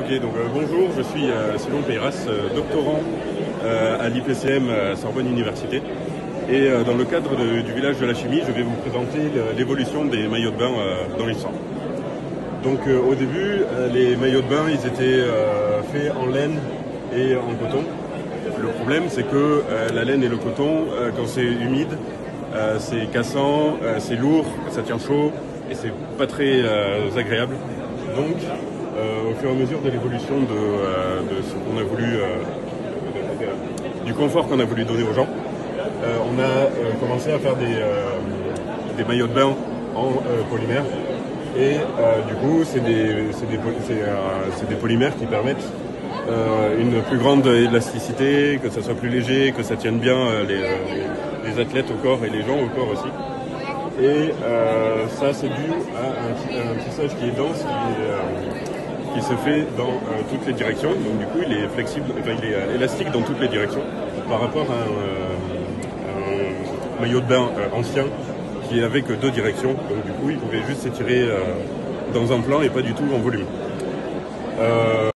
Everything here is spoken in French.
Ok, donc bonjour, je suis Simon Peyras, doctorant à l'IPCM Sorbonne Université. Et dans le cadre du Village de la Chimie, je vais vous présenter l'évolution des maillots de bain dans l'histoire. Donc au début, les maillots de bain, ils étaient faits en laine et en coton. Le problème, c'est que la laine et le coton, quand c'est humide, c'est cassant, c'est lourd, ça tient chaud et c'est pas très agréable. Donc, au fur et à mesure de l'évolution de ce qu'on a voulu, du confort qu'on a voulu donner aux gens, on a commencé à faire des maillots de bain en polymère. Et du coup, c'est des polymères qui permettent une plus grande élasticité, que ça soit plus léger, que ça tienne bien les athlètes au corps et les gens au corps aussi. Et ça, c'est dû à un tissage qui est dense, qui se fait dans toutes les directions. Donc du coup, il est flexible, enfin, il est élastique dans toutes les directions par rapport à un maillot de bain ancien qui avait que deux directions. Donc du coup, il pouvait juste s'étirer dans un plan et pas du tout en volume.